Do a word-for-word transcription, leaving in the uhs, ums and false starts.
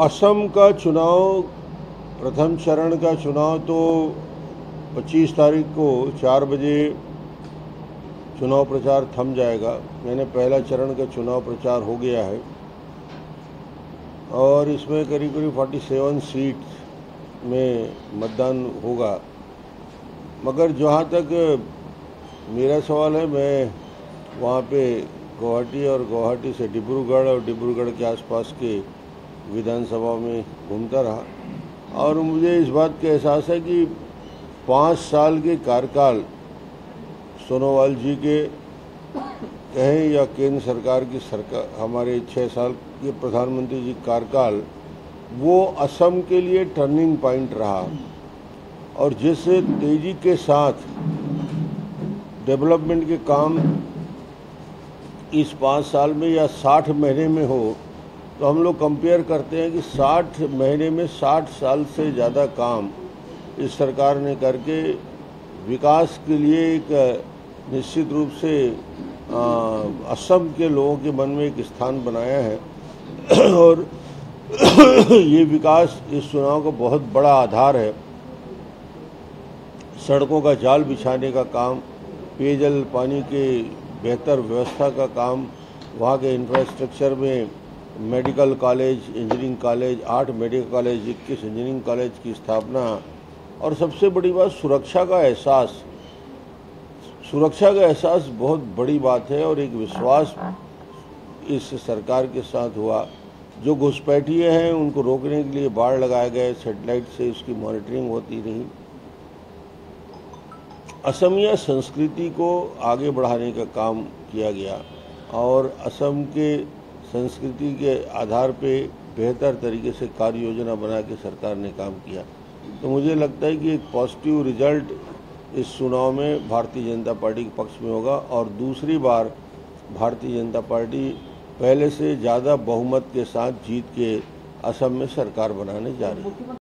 असम का चुनाव, प्रथम चरण का चुनाव तो पच्चीस तारीख को चार बजे चुनाव प्रचार थम जाएगा। मैंने पहला चरण का चुनाव प्रचार हो गया है और इसमें करीब करीब सैंतालीस सीट में मतदान होगा। मगर जहाँ तक मेरा सवाल है, मैं वहाँ पे गुवाहाटी और गुवाहाटी से डिब्रूगढ़ और डिब्रूगढ़ के आसपास के विधानसभा में घूमता रहा और मुझे इस बात का एहसास है कि पाँच साल के कार्यकाल सोनोवाल जी के कहें या केंद्र सरकार की सरकार हमारे छः साल के प्रधानमंत्री जी कार्यकाल, वो असम के लिए टर्निंग पॉइंट रहा और जिस तेजी के साथ डेवलपमेंट के काम इस पाँच साल में या साठ महीने में हो, तो हम लोग कंपेयर करते हैं कि साठ महीने में साठ साल से ज़्यादा काम इस सरकार ने करके विकास के लिए एक निश्चित रूप से आ, असम के लोगों के मन में एक स्थान बनाया है और ये विकास इस चुनाव का बहुत बड़ा आधार है। सड़कों का जाल बिछाने का काम, पेयजल पानी के बेहतर व्यवस्था का काम, वहाँ के इंफ्रास्ट्रक्चर में मेडिकल कॉलेज, इंजीनियरिंग कॉलेज, आठ मेडिकल कॉलेज, इक्कीस इंजीनियरिंग कॉलेज की स्थापना और सबसे बड़ी बात सुरक्षा का एहसास। सुरक्षा का एहसास बहुत बड़ी बात है और एक विश्वास इस सरकार के साथ हुआ। जो घुसपैठिए हैं उनको रोकने के लिए बाड़ लगाए गए, सेटेलाइट से उसकी मॉनिटरिंग होती रही। असमिया संस्कृति को आगे बढ़ाने का काम किया गया और असम के संस्कृति के आधार पे बेहतर तरीके से कार्य योजना बना के सरकार ने काम किया। तो मुझे लगता है कि एक पॉजिटिव रिजल्ट इस चुनाव में भारतीय जनता पार्टी के पक्ष में होगा और दूसरी बार भारतीय जनता पार्टी पहले से ज़्यादा बहुमत के साथ जीत के असम में सरकार बनाने जा रही है।